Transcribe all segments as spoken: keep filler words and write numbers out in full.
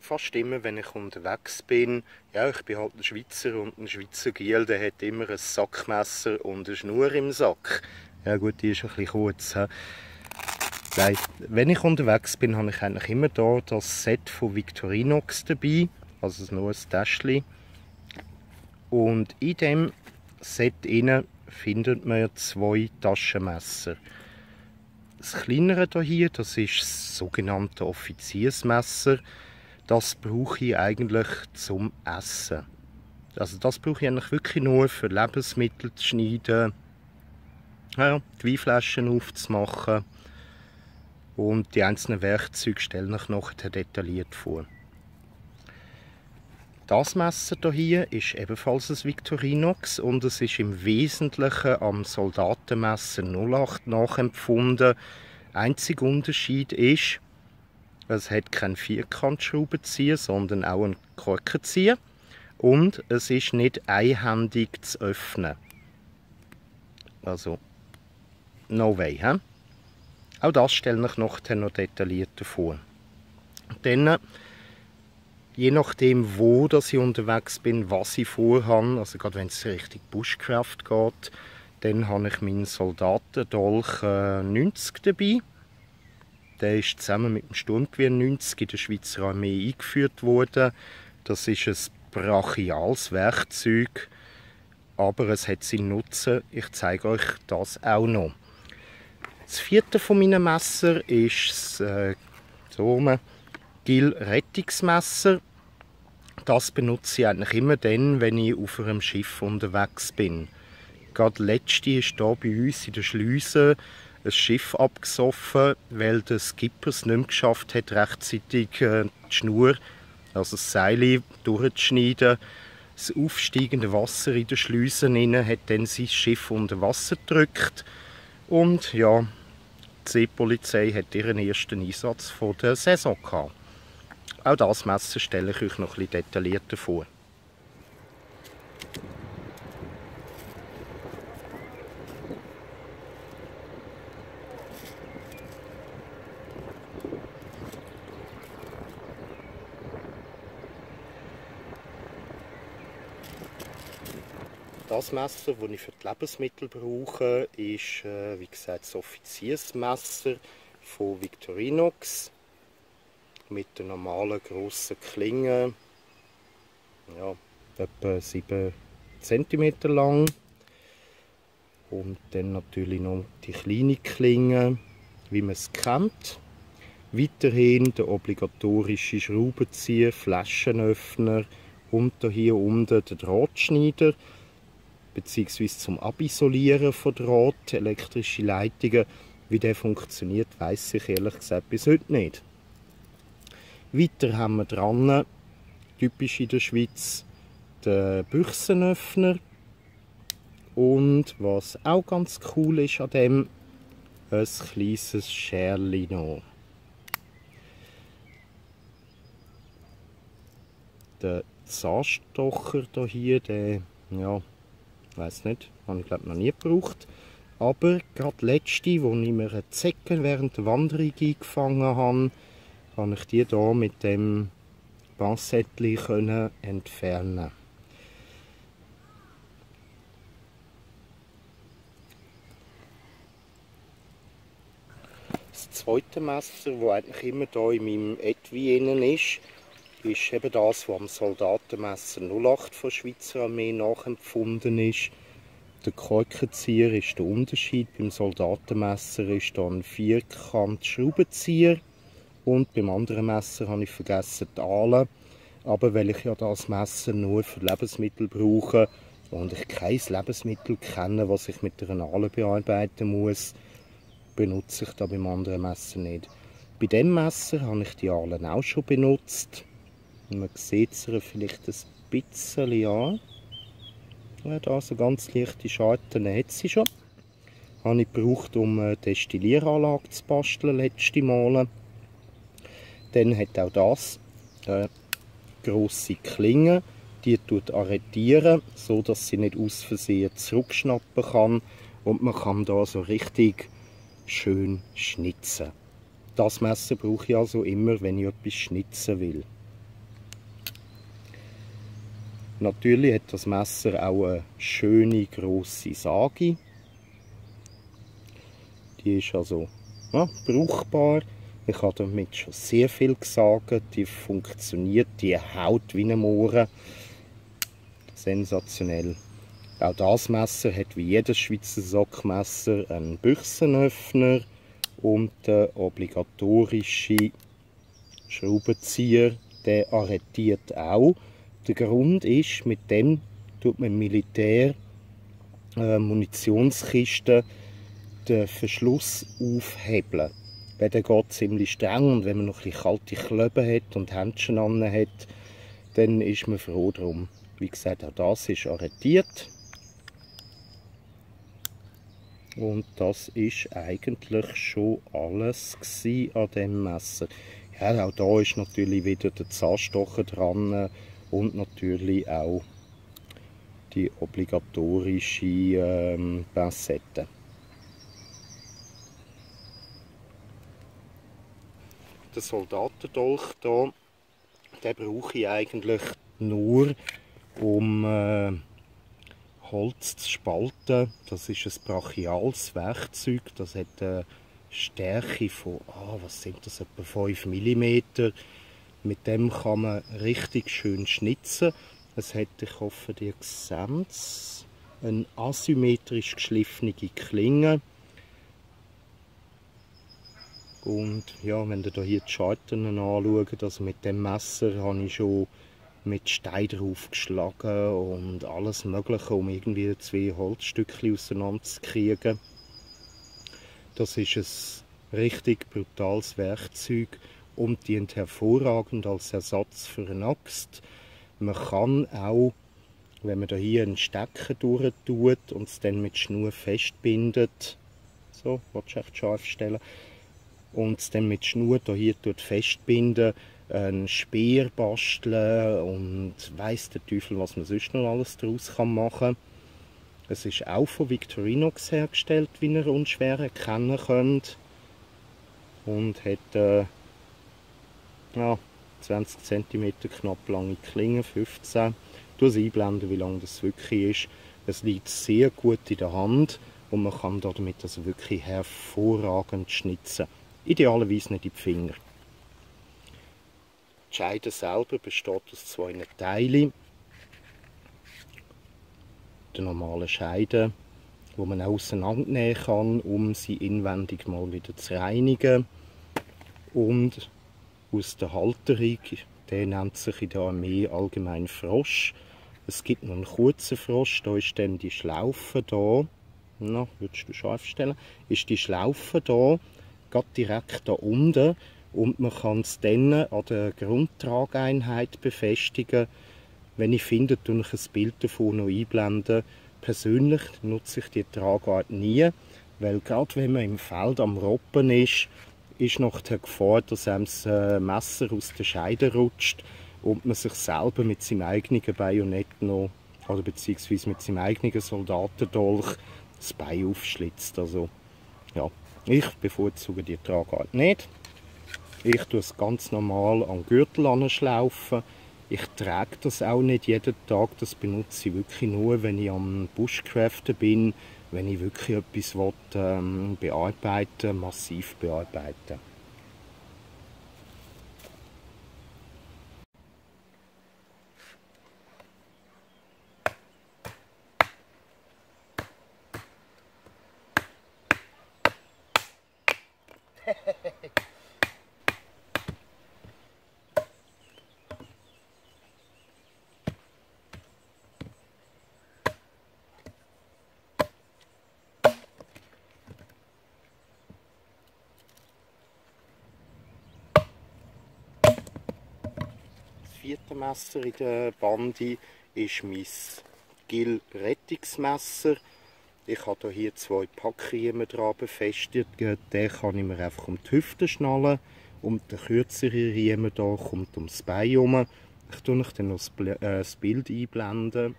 fast immer, wenn ich unterwegs bin, ja, ich bin halt ein Schweizer und ein Schweizer Giel, der hat immer ein Sackmesser und eine Schnur im Sack. Ja gut, die ist ein bisschen kurz. He? Nein, wenn ich unterwegs bin, habe ich eigentlich immer da das Set von Victorinox dabei, also nur ein Täschchen. Und in diesem Set findet man zwei Taschenmesser. Das kleinere hier, das ist das sogenannte Offiziersmesser. Das brauche ich eigentlich zum Essen. Also das brauche ich eigentlich wirklich nur für Lebensmittel zu schneiden, ja, die Weinflaschen aufzumachen. Und die einzelnen Werkzeuge stelle ich nachher detailliert vor. Das Messer hier ist ebenfalls ein Victorinox und es ist im Wesentlichen am Soldatenmesser null acht nachempfunden. Einziger Unterschied ist, es hat keinen Vierkantschraubenzieher, sondern auch einen Korkenzieher. Und es ist nicht einhändig zu öffnen. Also, no way, hä? Auch das stelle ich nachher noch detaillierter vor. Dann, je nachdem, wo ich unterwegs bin, was ich vorhabe, also gerade wenn es Richtung Bushcraft geht, dann habe ich meinen Soldatendolch neunzig dabei. Der ist zusammen mit dem Sturmgewehr neunzig in der Schweizer Armee eingeführt worden. Das ist ein brachiales Werkzeug, aber es hat seinen Nutzen. Ich zeige euch das auch noch. Das vierte von meinen Messer ist das äh, so Gill-Rettungsmesser. Das benutze ich eigentlich immer dann, wenn ich auf einem Schiff unterwegs bin. Gerade letzte ist hier bei uns in der Schleuse ein Schiff abgesoffen, weil der Skipper es nicht mehr geschafft hat, rechtzeitig äh, die Schnur, also das Seil, durchzuschneiden. Das aufsteigende Wasser in der Schleuse rein, hat dann sein Schiff unter Wasser gedrückt. Und ja, die Seepolizei hat ihren ersten Einsatz von der Saison gehabt. Auch das Messer stelle ich euch noch etwas detaillierter vor. Das Messer, das ich für die Lebensmittel brauche, ist, wie gesagt, das Offiziersmesser von Victorinox. Mit der normalen grossen Klinge, ja, etwa sieben Zentimeter lang. Und dann natürlich noch die kleine Klinge, wie man es kennt. Weiterhin der obligatorische Schraubenzieher, Flaschenöffner und hier unten der Drahtschneider, beziehungsweise zum Abisolieren von Draht, elektrische Leitungen. Wie der funktioniert, weiß ich ehrlich gesagt bis heute nicht. Weiter haben wir dran, typisch in der Schweiz, den Büchsenöffner. Und was auch ganz cool ist an dem, ein kleines Scherli noch. Der Zahnstocher hier, der, ja, ich weiß nicht, habe ich glaube noch nie gebraucht. Aber gerade letzte, wo ich mir eine Zecke während der Wanderung eingefangen habe, kann ich die hier mit dem Pinzettchen können entfernen. Das zweite Messer, das eigentlich immer hier in meinem Etui innen ist, ist eben das, was am Soldatenmesser null acht von der Schweizer Armee nachempfunden ist. Der Korkenzieher ist der Unterschied. Beim Soldatenmesser ist da ein Vierkant-Schraubenzieher. Und beim anderen Messer habe ich vergessen die Ahle. Aber weil ich ja das Messer nur für Lebensmittel brauche und ich kein Lebensmittel kenne, was ich mit einer Ahle bearbeiten muss, benutze ich das beim anderen Messer nicht. Bei diesem Messer habe ich die Ahle auch schon benutzt. Man sieht es vielleicht ein bisschen an. Ja, da so ganz leichte Scharten hat sie schon. Habe ich gebraucht, um eine Destillieranlage zu basteln, letzte Mal. Dann hat auch das eine grosse Klinge, die tut arretieren, so dass sie nicht aus Versehen zurückschnappen kann. Und man kann da so richtig schön schnitzen. Das Messer brauche ich also immer, wenn ich etwas schnitzen will. Natürlich hat das Messer auch eine schöne grosse Sage. Die ist also ja, brauchbar. Man kann damit schon sehr viel sagen. Die funktioniert, die haut wie eine Mohren. Sensationell. Auch das Messer hat wie jedes Schweizer Sackmesser einen Büchsenöffner und den obligatorischen Schraubenzieher. Der arretiert auch. Der Grund ist, mit dem tut man Militär äh, Munitionskisten den Verschluss aufhebeln. Weil der geht ziemlich streng und wenn man noch ein bisschen kalte Klöben hat und Händchen an hat, dann ist man froh drum. Wie gesagt, auch das ist arretiert. Und das ist eigentlich schon alles gewesen an dem Messer. Ja, auch da ist natürlich wieder der Zahnstocher dran und natürlich auch die obligatorische ähm, Pinzette. Der Soldatendolch hier, den brauche ich eigentlich nur, um äh, Holz zu spalten. Das ist ein brachiales Werkzeug, das hat eine Stärke von, ah, was sind das, etwa fünf Millimeter. Mit dem kann man richtig schön schnitzen. Es hat, ich hoffe, ihr seht es, eine asymmetrisch geschliffene Klinge. Und ja, wenn ihr hier die Scheitern anschaut, also mit dem Messer habe ich schon mit Stein draufgeschlagen und alles Mögliche, um irgendwie zwei Holzstückchen auseinander zu kriegen. Das ist ein richtig brutales Werkzeug und dient hervorragend als Ersatz für eine Axt. Man kann auch, wenn man hier einen Stecker durchtut und es dann mit Schnur festbindet, so, willst du echt scharf stellen, und es dann mit Schnur hier festbinden, einen Speer basteln und weiss der Teufel, was man sonst noch alles daraus machen kann. Es ist auch von Victorinox hergestellt, wie ihr unschwer erkennen könnt. Und hat äh, ja, zwanzig Zentimeter knapp lange Klinge, fünfzehn. Ich einblende, wie lang das wirklich ist. Es liegt sehr gut in der Hand und man kann damit also wirklich hervorragend schnitzen. Idealerweise nicht in die Finger. Die Scheide selber besteht aus zwei Teilen. Der normalen Scheide, die man auch auseinandernehmen kann, um sie inwendig mal wieder zu reinigen. Und aus der Halterung, der nennt sich in der Armee allgemein Frosch. Es gibt noch einen kurzen Frosch, da ist dann die Schlaufe da. Na, würdest du scharf stellen? Ist die Schlaufe da, geht direkt da unten. Und man kann es dann an der Grundtrageinheit befestigen. Wenn ich finde, tue ich ein Bild davon noch einblenden. Persönlich nutze ich die Tragart nie, weil gerade wenn man im Feld am Robben ist, ist noch die Gefahr, dass einem das Messer aus der Scheide rutscht und man sich selber mit seinem eigenen Bajonett noch, oder beziehungsweise mit seinem eigenen Soldatendolch das Bein aufschlitzt. Also, ja, ich bevorzuge die Tragart nicht. Ich tue es ganz normal am Gürtel anschlaufen. Ich trage das auch nicht jeden Tag. Das benutze ich wirklich nur, wenn ich am Bushcraften bin, wenn ich wirklich etwas will, ähm, bearbeiten, massiv bearbeiten. Das vierte Messer in der Bande ist mein Gill-Rettungsmesser. Ich habe hier zwei Packriemen dran befestigt. Den kann ich mir einfach um die Hüfte schnallen und der kürzere Riemen hier kommt ums Bein herum. Ich tue euch dann noch das Bild einblenden.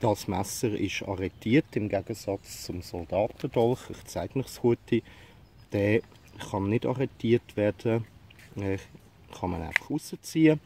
Das Messer ist arretiert im Gegensatz zum Soldatendolch. Ich zeige euch das Gute. Der kann nicht arretiert werden. Den kann man einfach rausziehen.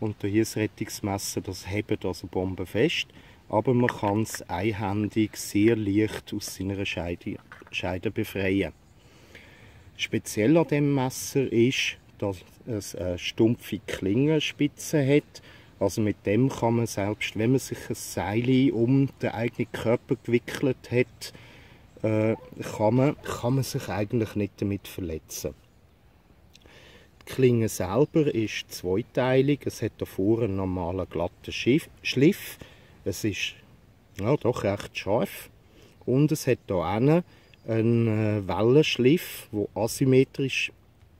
Und hier das Rettungsmesser, das hebt also bombenfest. Aber man kann es einhändig sehr leicht aus seiner Scheide, Scheide befreien. Speziell an diesem Messer ist, dass es eine stumpfe Klingenspitze hat. Also mit dem kann man, selbst wenn man sich ein Seil um den eigenen Körper gewickelt hat, äh, kann man, kann man sich eigentlich nicht damit verletzen. Die Klinge selber ist zweiteilig. Es hat da vorne einen normalen glatten Schliff. Es ist ja, doch recht scharf. Und es hat hier einen, einen Wellenschliff, der asymmetrisch,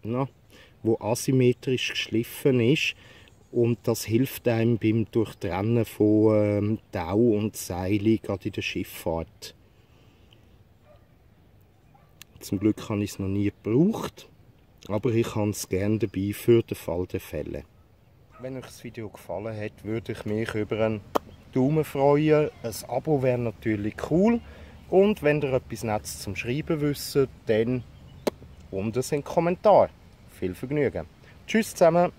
ja, wo asymmetrisch geschliffen ist. Und das hilft einem beim Durchtrennen von ähm, Tau und Seil, gerade in der Schifffahrt. Zum Glück habe ich es noch nie gebraucht, aber ich habe es gerne dabei für den Fall der Fälle. Wenn euch das Video gefallen hat, würde ich mich über einen Daumen freuen. Ein Abo wäre natürlich cool. Und wenn ihr etwas Nettes zum Schreiben wisst, dann unten einen Kommentar. Viel Vergnügen. Tschüss zusammen.